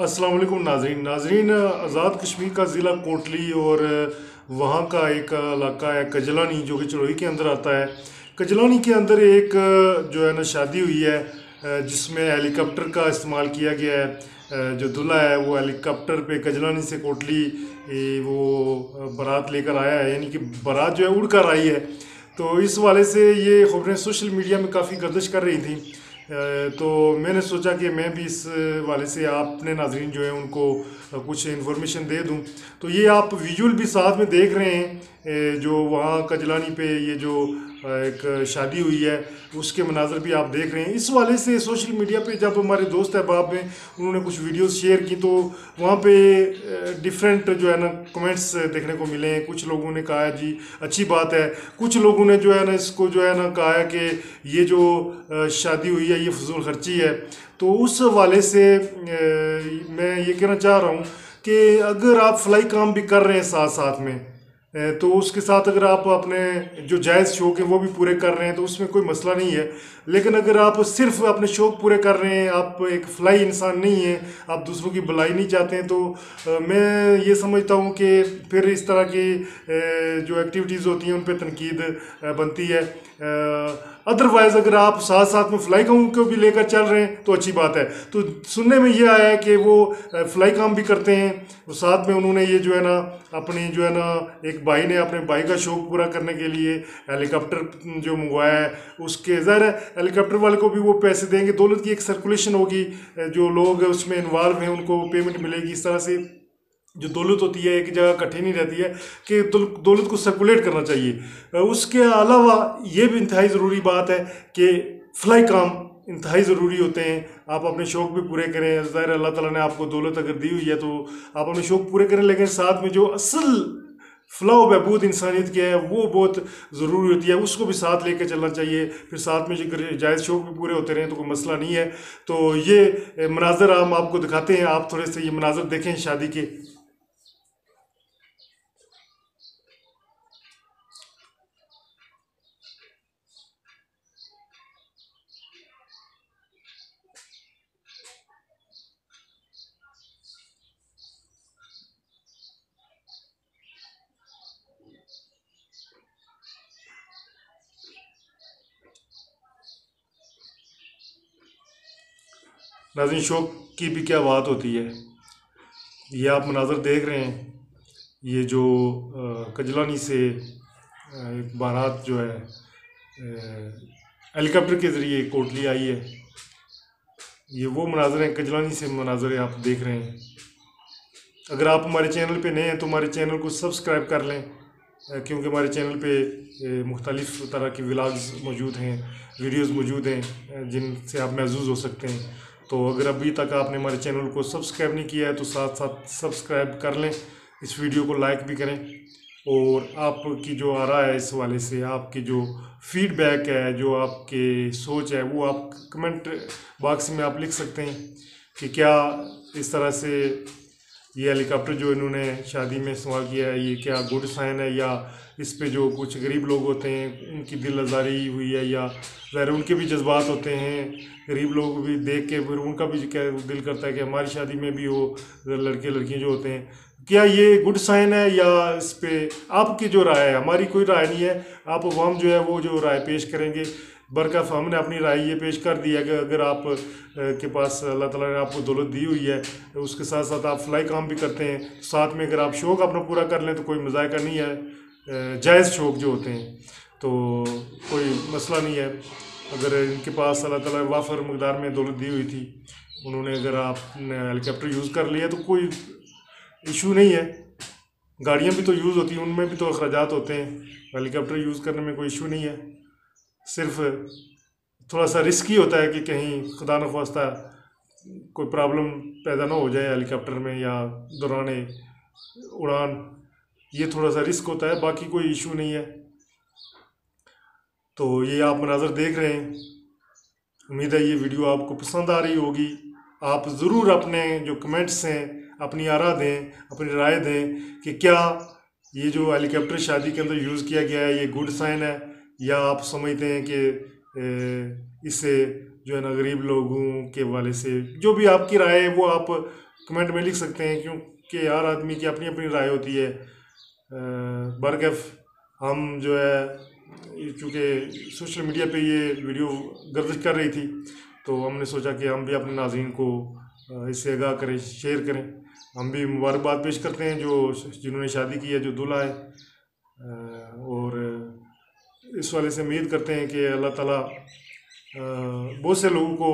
अस्सलाम वालेकुम नाजरीन, आज़ाद कश्मीर का ज़िला कोटली और वहाँ का एक इलाका है कजलानी, जो कि चढ़ोही के अंदर आता है। कजलानी के अंदर एक जो है ना शादी हुई है, जिसमें हेलीकॉप्टर का इस्तेमाल किया गया है। जो दूल्हा है वो हेलीकॉप्टर पे कजलानी से कोटली वो बारात लेकर आया है, यानी कि बारात जो है उड़ कर आई है। तो इस वाले से ये खबरें सोशल मीडिया में काफ़ी गर्दिश कर रही थी, तो मैंने सोचा कि मैं भी इस वाले से आपने नाजरीन जो है उनको कुछ इन्फॉर्मेशन दे दूं। तो ये आप विजुअल भी साथ में देख रहे हैं, जो वहाँ कजलानी पे ये जो एक शादी हुई है उसके मनाजर भी आप देख रहे हैं। इस वाले से सोशल मीडिया पे जब हमारे दोस्त अहबाब हैं उन्होंने कुछ वीडियोस शेयर की, तो वहाँ पे डिफरेंट जो है ना कमेंट्स देखने को मिले हैं। कुछ लोगों ने कहा जी अच्छी बात है, कुछ लोगों ने जो है ना इसको जो है ना कहा है कि ये जो शादी हुई है ये फजूल खर्ची है। तो उस वाले से मैं ये कहना चाह रहा हूँ कि अगर आप फलाई काम भी कर रहे हैं साथ साथ में, तो उसके साथ अगर आप अपने जो जायज़ शौक़ हैं वो भी पूरे कर रहे हैं तो उसमें कोई मसला नहीं है। लेकिन अगर आप सिर्फ अपने शौक़ पूरे कर रहे हैं, आप एक फलाई इंसान नहीं हैं, आप दूसरों की भलाई नहीं चाहते हैं, तो मैं ये समझता हूँ कि फिर इस तरह की जो एक्टिविटीज़ होती हैं उन पर तनकीद बनती है। अदरवाइज़ अगर आप साथ साथ में फ्लाई काम को भी लेकर चल रहे हैं तो अच्छी बात है। तो सुनने में ये आया है कि वो फ्लाई काम भी करते हैं, वो साथ में उन्होंने ये जो है ना अपनी जो है ना एक भाई ने अपने भाई का शौक़ पूरा करने के लिए हेलीकॉप्टर जो मंगवाया है, उसके ज़ाहिर है हेलीकॉप्टर वाले को भी वो पैसे देंगे, दौलत की एक सर्कुलेशन होगी, जो लोग उसमें इन्वॉल्व हैं उनको पेमेंट मिलेगी। इस तरह से जो दौलत होती है एक जगह इकट्ठी नहीं रहती है, कि दौलत को सर्कुलेट करना चाहिए। उसके अलावा ये भी इंतहाई ज़रूरी बात है कि फ्लाई काम इंतहाई ज़रूरी होते हैं, आप अपने शौक़ भी पूरे करें। ज़ाहिर अल्लाह ताला ने आपको दौलत अगर दी हुई है तो आप अपने शौक़ पूरे करें, लेकिन साथ में जो असल फलाह बहबूद इंसानियत की है वो बहुत ज़रूरी होती है, उसको भी साथ लेकर चलना चाहिए। फिर साथ में जो जायज़ शौक़ भी पूरे होते रहें तो कोई मसला नहीं है। तो ये मनाजर हम आपको दिखाते हैं, आप थोड़े से ये मनाजर देखें शादी के। नाज़रीन शौक़ की भी क्या बात होती है, ये आप मनाज़र देख रहे हैं। ये जो कजलानी से एक बारात जो है हेलीकॉप्टर के ज़रिए कोटली आई है, ये वो मनाज़र हैं कजलानी से मनाज़र आप देख रहे हैं। अगर आप हमारे चैनल पे नए हैं तो हमारे चैनल को सब्सक्राइब कर लें, क्योंकि हमारे चैनल पे मुख्तलिफ़ तरह के व्लॉग्स मौजूद हैं, वीडियोज़ मौजूद हैं, जिनसे आप महसूस हो सकते हैं। तो अगर अभी तक आपने हमारे चैनल को सब्सक्राइब नहीं किया है तो साथ साथ सब्सक्राइब कर लें, इस वीडियो को लाइक भी करें, और आपकी जो आ रहा है इस वाले से आपकी जो फीडबैक है, जो आपके सोच है, वो आप कमेंट बॉक्स में आप लिख सकते हैं कि क्या इस तरह से ये हेलीकॉप्टर जो इन्होंने शादी में इस्तेमाल किया है ये क्या गुड साइन है, या इस पे जो कुछ गरीब लोग होते हैं उनकी दिल आज़ारी हुई है, या ज़ाहिर उनके भी जज्बात होते हैं, गरीब लोग भी देख के फिर उनका भी क्या दिल करता है कि हमारी शादी में भी वो लड़के लड़कियां जो होते हैं, क्या ये गुड साइन है, या इस पर आपकी जो राय है। हमारी कोई राय नहीं है, आप अवाम जो है वो जो राय पेश करेंगे। बरकत हमने अपनी राय ये पेश कर दी है कि अगर आप के पास अल्लाह ताला ने आपको दौलत दी हुई है, उसके साथ साथ आप फलाई काम भी करते हैं, साथ में अगर आप शौक़ अपना पूरा कर लें तो कोई मज़ाक नहीं है। जायज़ शौक़ जो होते हैं तो कोई मसला नहीं है। अगर इनके पास अल्लाह ताला वाफर मकदार में दौलत दी हुई थी, उन्होंने अगर आपने हेलीकॉप्टर यूज़ कर लिया तो कोई इशू नहीं है। गाड़ियाँ भी तो यूज़ होती हैं, उनमें भी तो अखराजात होते हैं, हेलीकॉप्टर यूज़ करने में कोई इशू नहीं है। सिर्फ थोड़ा सा रिस्की होता है कि कहीं खुदा न ख्वास्ता कोई प्रॉब्लम पैदा ना हो जाए हेलीकॉप्टर में या दौरान उड़ान, ये थोड़ा सा रिस्क होता है, बाकी कोई इशू नहीं है। तो ये आप मनाज़र देख रहे हैं, उम्मीद है ये वीडियो आपको पसंद आ रही होगी। आप ज़रूर अपने जो कमेंट्स हैं अपनी आरा दें, अपनी राय दें कि क्या ये जो हेलीकॉप्टर शादी के अंदर यूज़ किया गया है ये गुड साइन है, या आप समझते हैं कि इससे जो है ना गरीब लोगों के वाले से, जो भी आपकी राय है वो आप कमेंट में लिख सकते हैं, क्योंकि यार आदमी की अपनी अपनी राय होती है। बरकफ हम जो है क्योंकि सोशल मीडिया पे ये वीडियो गर्दिश कर रही थी तो हमने सोचा कि हम भी अपने नाज़रीन को इससे आगाह करें, शेयर करें। हम भी मुबारकबाद पेश करते हैं जो जिन्होंने शादी की है, जो दूल्हा है, और इस वाले से उम्मीद करते हैं कि अल्लाह ताला बहुत से लोगों को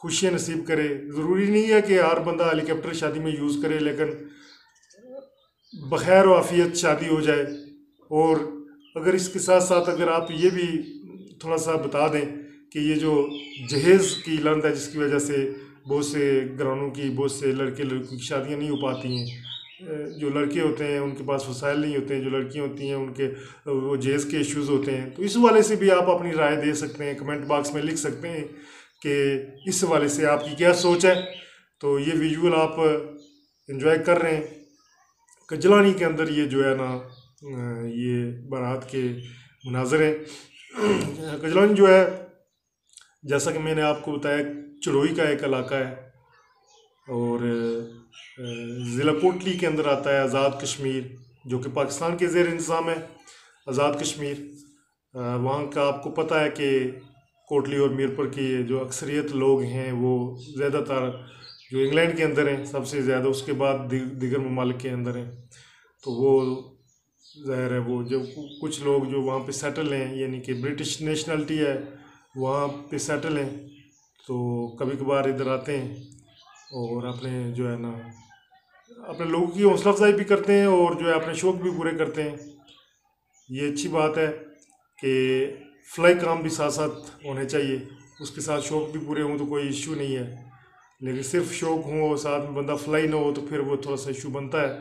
खुशियाँ नसीब करे। ज़रूरी नहीं है कि हर बंदा हेलीकॉप्टर शादी में यूज़ करे, लेकिन बखैर व आफियत शादी हो जाए। और अगर इसके साथ साथ अगर आप ये भी थोड़ा सा बता दें कि ये जो जहेज़ की लंद है जिसकी वजह से बहुत से घरानों की, बहुत से लड़के लड़कियों की शादियाँ नहीं हो पाती हैं, जो लड़के होते हैं उनके पास वसाइल नहीं होते हैं, जो लड़कियाँ होती हैं उनके वो जहेज़ के इश्यूज़ होते हैं, तो इस वाले से भी आप अपनी राय दे सकते हैं, कमेंट बॉक्स में लिख सकते हैं कि इस वाले से आपकी क्या सोच है। तो ये विजुअल आप इन्जॉय कर रहे हैं, कजलानी के अंदर ये जो है ना ये बारात के मुनाजर हैं। कजलानी जो है जैसा कि मैंने आपको बताया चढ़ोही का एक इलाका है और ज़िला कोटली के अंदर आता है आज़ाद कश्मीर, जो कि पाकिस्तान के ज़ेर इंतज़ाम है। आज़ाद कश्मीर वहाँ का आपको पता है कि कोटली और मीरपुर की जो अक्सरियत लोग हैं वो ज़्यादातर जो इंग्लैंड के अंदर हैं सबसे ज़्यादा, उसके बाद दीगर ममालिक के अंदर हैं। तो वो ज़ाहिर है वो जो कुछ लोग जो वहाँ पे सेटल हैं, यानी कि ब्रिटिश नेशनलिटी है वहाँ पे सेटल हैं, तो कभी कभार इधर आते हैं और अपने जो है ना अपने लोगों की हौसला अफजाई भी करते हैं और जो है अपने शौक़ भी पूरे करते हैं। ये अच्छी बात है कि फ्लाई काम भी साथ साथ होने चाहिए, उसके साथ शौक़ भी पूरे हों तो कोई इशू नहीं है, लेकिन सिर्फ शौक़ हो और साथ में बंदा फ्लाई ना हो तो फिर वो थोड़ा सा इशू बनता है।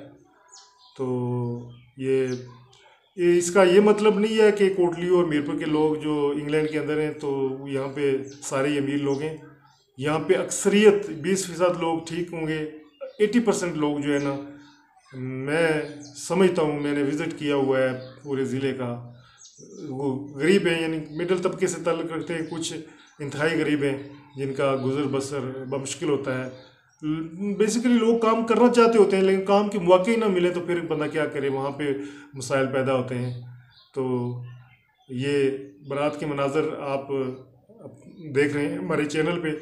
तो ये इसका ये मतलब नहीं है कि कोटली और मीरपुर के लोग जो इंग्लैंड के अंदर हैं तो यहाँ पे सारे अमीर लोग हैं। यहाँ पे अक्सरियत 20% लोग ठीक होंगे, 80% लोग जो है ना, मैं समझता हूँ, मैंने विज़िट किया हुआ है पूरे ज़िले का, वो गरीब हैं, यानी मिडिल तबके से ताल्लुक़ रखते हैं, कुछ इंतहाई गरीब हैं जिनका गुजर बसर बमुश्किल होता है। बेसिकली लोग काम करना चाहते होते हैं लेकिन काम के मौके ही ना मिले तो फिर बंदा क्या करे, वहाँ पे मसाइल पैदा होते हैं। तो ये बारात के मनाजर आप देख रहे हैं हमारे चैनल पे।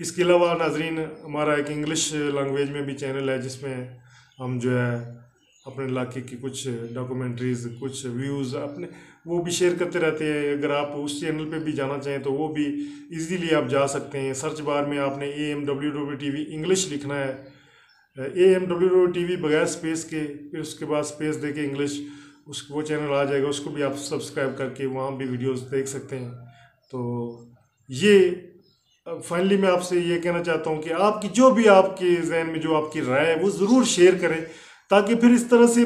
इसके अलावा नाजरीन हमारा एक इंग्लिश लैंग्वेज में भी चैनल है जिसमें हम जो है अपने इलाके की कुछ डॉक्यूमेंट्रीज़, कुछ व्यूज़ अपने वो भी शेयर करते रहते हैं। अगर आप उस चैनल पे भी जाना चाहें तो वो भी इजीली आप जा सकते हैं। सर्च बार में आपने AMWW TV इंग्लिश लिखना है, AMWW TV बगैर स्पेस के, फिर उसके बाद स्पेस दे के इंग्लिश, उस वो चैनल आ जाएगा, उसको भी आप सब्सक्राइब करके वहाँ भी वीडियोज़ देख सकते हैं। तो ये फाइनली मैं आपसे ये कहना चाहता हूँ कि आपकी जो भी आपके जहन में जो आपकी राय है वो ज़रूर शेयर करें, ताकि फिर इस तरह से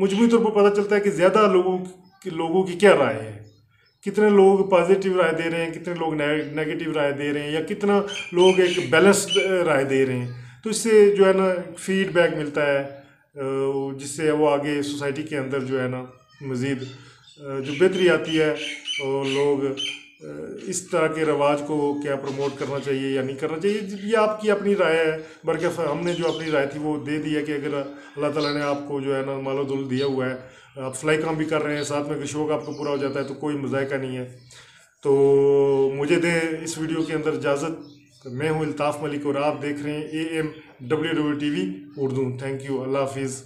मुजमू तौर पर पता चलता है कि ज़्यादा लोगों की क्या राय है, कितने लोग पॉजिटिव राय दे रहे हैं, कितने लोग नेगेटिव राय दे रहे हैं, या कितना लोग एक बैलेंस्ड राय दे रहे हैं। तो इससे जो है ना फीडबैक मिलता है, जिससे वो आगे सोसाइटी के अंदर जो है ना मज़ीद जो बेहतरी आती है। और लोग इस तरह के रवाज को क्या प्रमोट करना चाहिए या नहीं करना चाहिए, ये आपकी अपनी राय है। बल्कि हमने जो अपनी राय थी वो दे दी है कि अगर अल्लाह ताला ने आपको जो है ना मालो दुल दिया हुआ है, आप फ्लाई काम भी कर रहे हैं, साथ में अगर शौक़ आपको पूरा हो जाता है तो कोई मज़ायका नहीं है। तो मुझे दे इस वीडियो के अंदर इजाज़त। मैं हूँ अलताफ़ मलिक और आप देख रहे हैं AMWW TV Urdu. Thank you, अल्लाह हाफिज़।